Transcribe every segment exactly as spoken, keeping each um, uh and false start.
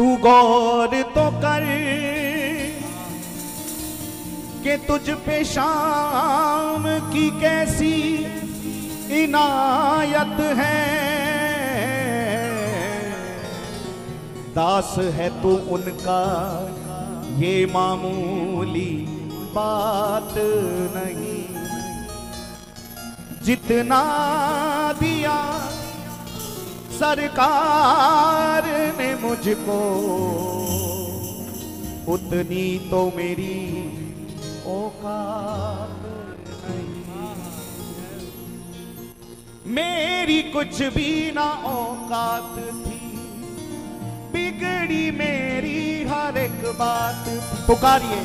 तू गौर तो कर के तुझ पे शाम की कैसी इनायत है। दास है तू उनका ये मामूली बात नहीं। जितना दिया सरकार ने मुझको उतनी तो मेरी औकात नहीं। मेरी कुछ भी ना औकात थी, बिगड़ी मेरी हर एक बात। पुकारिए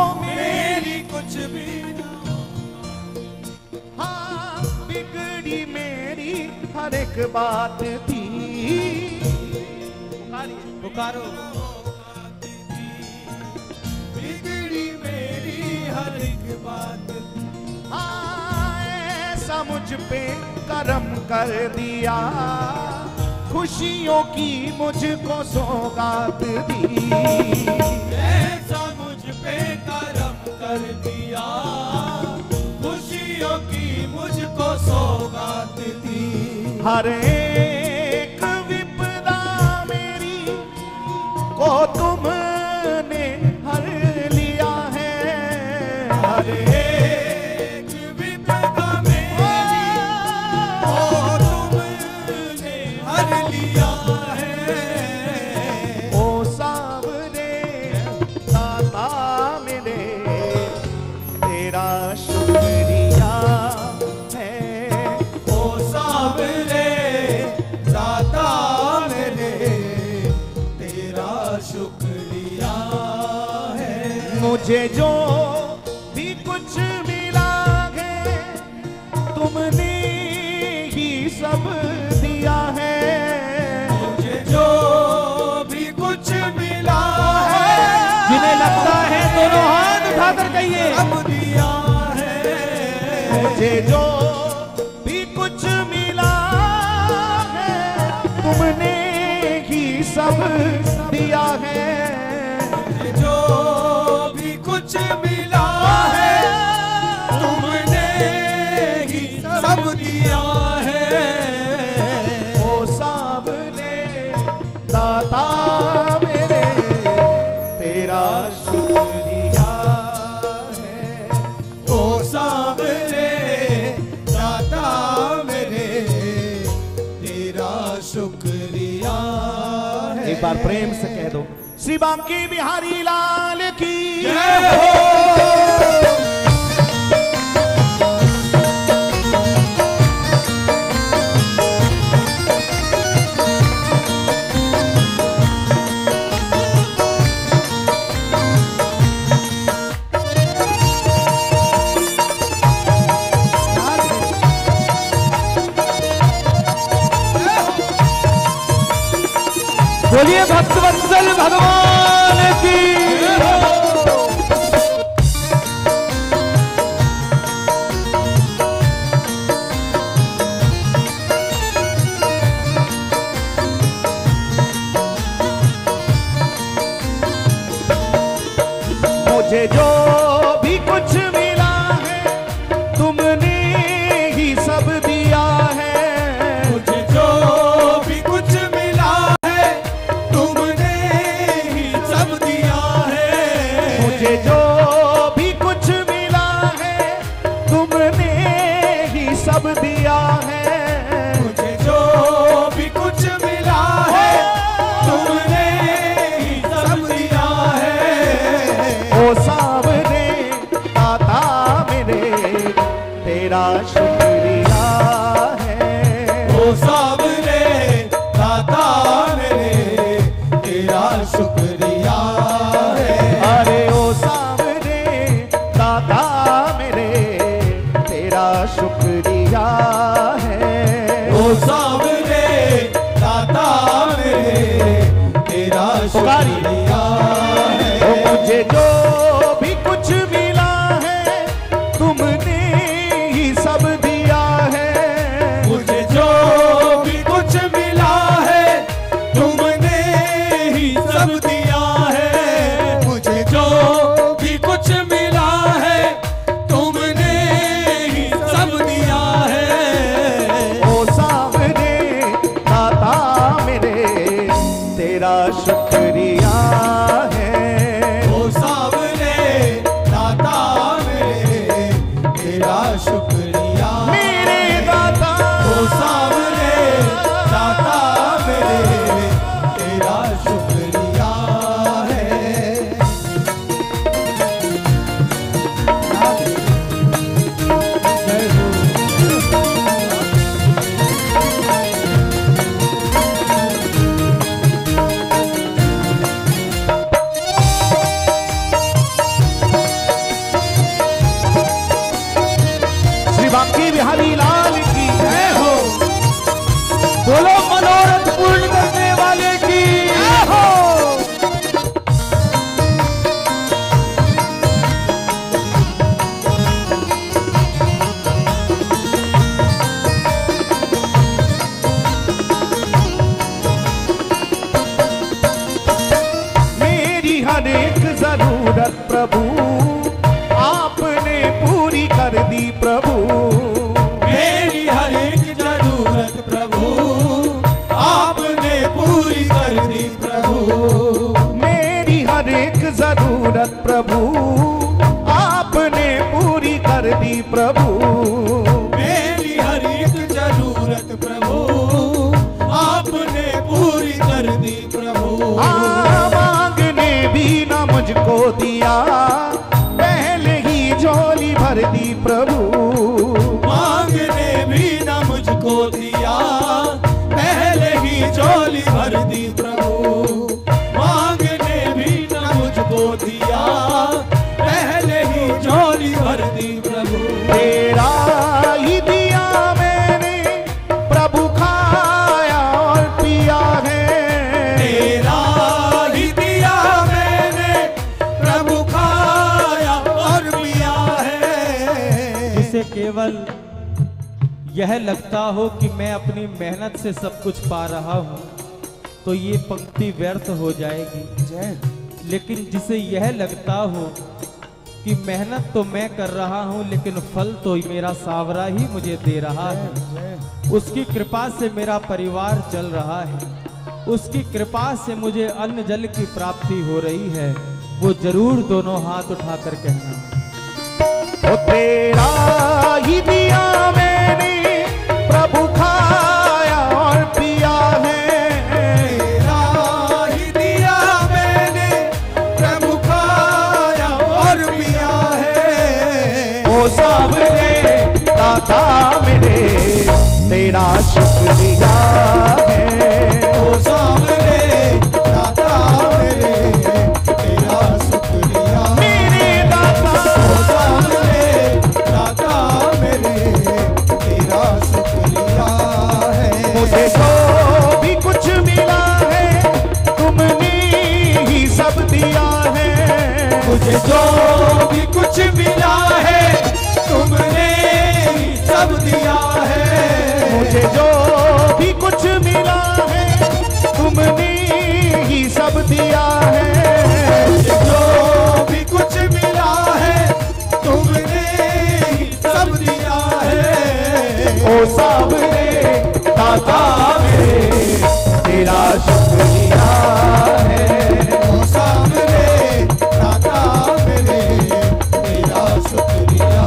ओ मेरी कुछ भी ना औकात, हाँ बिगड़ी मेरी हर एक बात थी। पुकारो बिगड़ी मेरी हर एक बात, ऐसा मुझ पे करम कर दिया, खुशियों की मुझको सौगात दी। ऐसा मुझ पे करम कर दिया, खुशियों की मुझको सौगात दी। हर एक विपदा मेरी को तुमने हर लिया है। हर एक विपदा मेरी को तुमने हर लिया है। ओ सावरे दाता मेरे तेरा शुक्रिया है। ओ सावरे मुझे जो भी कुछ मिला है तुमने ही सब दिया है। मुझे जो भी कुछ मिला है, जिन्हें लगता है दोनों हाथ उठाकर कहिए, सब दिया है। मुझे जो भी कुछ मिला है तुमने ही सब दिया है। कुछ मिला है तुमने ही सब दिया है। ओ सामने दाता मेरे तेरा शुक्रिया है। ओ सामने दाता मेरे तेरा शुक्रिया है। एक बार प्रेम से कह दो, श्री बांकी बिहारी लाल की जय हो। बोलिए भक्तवत्सल भगवान की। मुझे जो भी कुछ मिला है तुमने ही सब दिया है। मुझे जो भी कुछ दिया है, मुझे जो भी कुछ मिला है तुमने ही सब दिया है। ओ सावरे दाता मेरे तेरा शुक्रिया है। ओ सावरे दाता मेरे तेरा शुक्रिया है। अरे ओ सावरे दाता मेरे तेरा शुक्रिया है। ओ सावरे दाता मेरे तेरा शुक्रिया है। मुझे जो भी कुछ मिला है तुमने ही सब दिया है। मुझे जो भी कुछ मिला है तुमने ही सब तेरा शुक्रिया है। ओ सामने दाता मेरे तेरा शुक्रिया मेरे दाता। ओ सामने दाता मेरे तेरा शुक्रिया बिहारी लाल की जय हो। बोलो मनोरथ पूर्ण करने वाले की जय हो। मेरी हर एक जरूरत प्रभु आपने पूरी कर दी प्रभु। प्रभु आपने पूरी कर दी प्रभु। मेरी हर एक जरूरत प्रभु आपने पूरी कर दी प्रभु। मांगने भी ना मुझको दिया पहले ही झोली भर दी प्रभु। मांगने भी ना मुझको दिया पहले ही झोली भर दी प्रभु। दिया पहले ही झोली भर दी प्रभु। तेरा ही दिया मैंने प्रभु खाया और पिया है। तेरा ही दिया मैंने प्रभु खाया और पिया है। इसे केवल यह लगता हो कि मैं अपनी मेहनत से सब कुछ पा रहा हूँ तो ये पंक्ति व्यर्थ हो जाएगी। जय। लेकिन जिसे यह लगता हो कि मेहनत तो मैं कर रहा हूं लेकिन फल तो मेरा सावरा ही मुझे दे रहा है। उसकी कृपा से मेरा परिवार चल रहा है। उसकी कृपा से मुझे अन्न जल की प्राप्ति हो रही है। वो जरूर दोनों हाथ उठाकर कहना। ओ तेरा ही दिया मैंने प्रभु खाया और पिया है। दाता मेरे तेरा शुक्रिया है। ओ सामने दाता मेरे तेरा शुक्रिया मेरे दाता। ओ सामने दाता मेरे तेरा शुक्रिया है। मुझे तो भी कुछ मिला है तुमने ही सब दिया है। मुझे जो भी कुछ मिला है तुमने सब दिया है। मुझे जो भी कुछ मिला है तुमने ही सब दिया है। मुझे जो भी कुछ मिला है तुमने ही सब दिया है। ओ सामने दाता मेरे तेरा शुक्रिया है। ओ सामने दाता मेरे तेरा शुक्रिया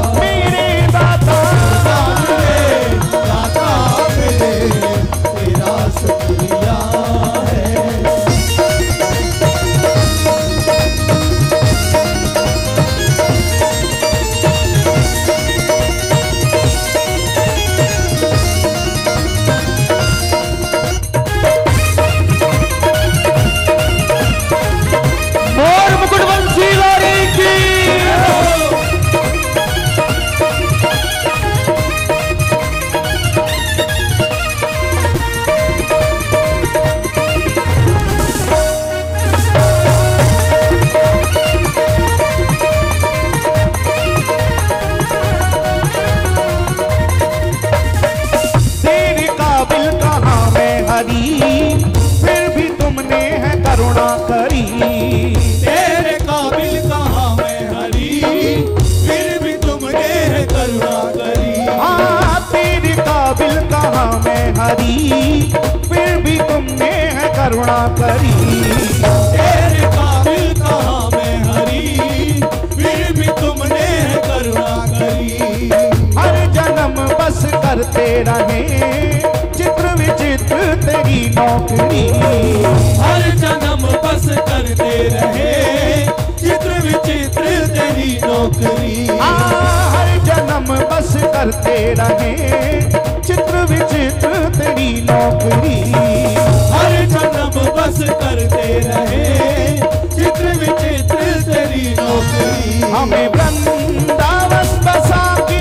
करुणा परी। तेरा है चित्र विचित्र तेरी नौकरी, हर जन्म बस करते रहे चित्र विचित्र तेरी नौकरी। हर जन्म बस करते रहे चित्र विचित्र तेरी नौकरी, हर जन्म बस करते रहे चित्र विचित्र तेरी नौकरी। हमें वृंदावन बसा के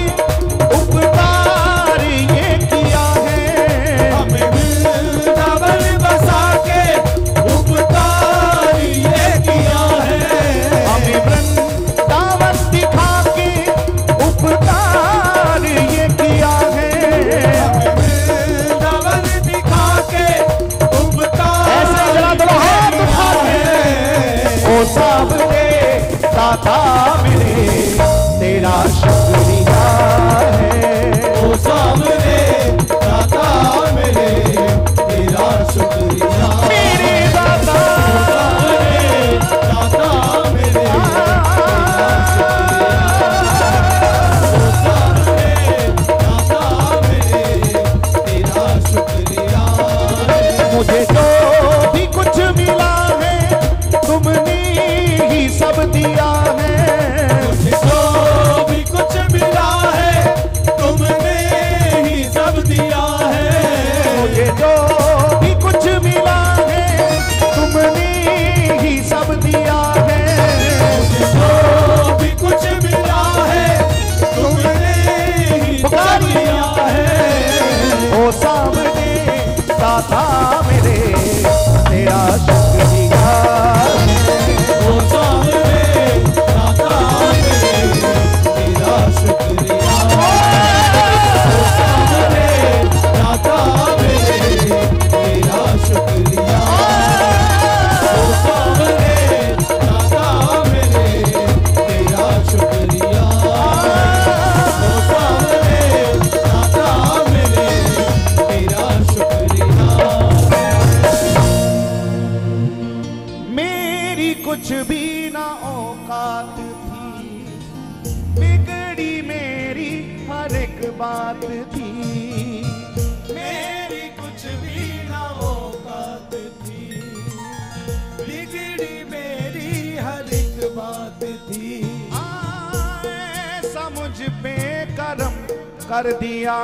कर दिया,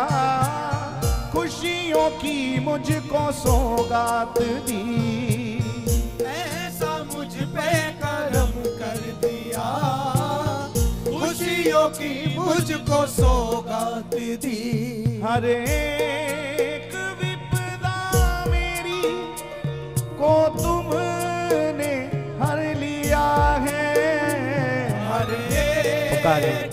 खुशियों की मुझको सौगात दी। ऐसा मुझ पे करम कर दिया, खुशियों की मुझको सौगात दी। हर एक विपदा मेरी को तुमने हर लिया है। हर एक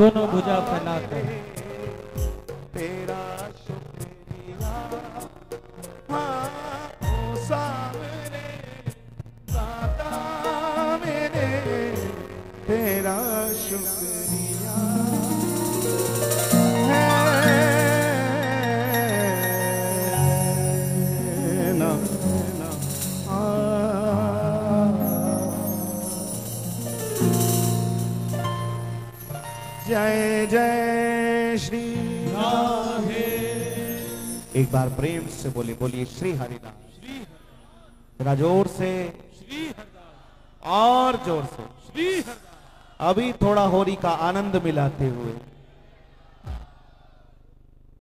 दोनों भुजा फैलाकर तेरा शुक्रिया। हाँ सामने दाता मेरे तेरा शुक्रिया है ना। जय जय श्री राधे। एक बार प्रेम से बोले बोलिए श्री हरिदास, थोड़ा जोर से श्री हरिदास और जोर से श्री हरिदास। अभी थोड़ा होली का आनंद मिलाते हुए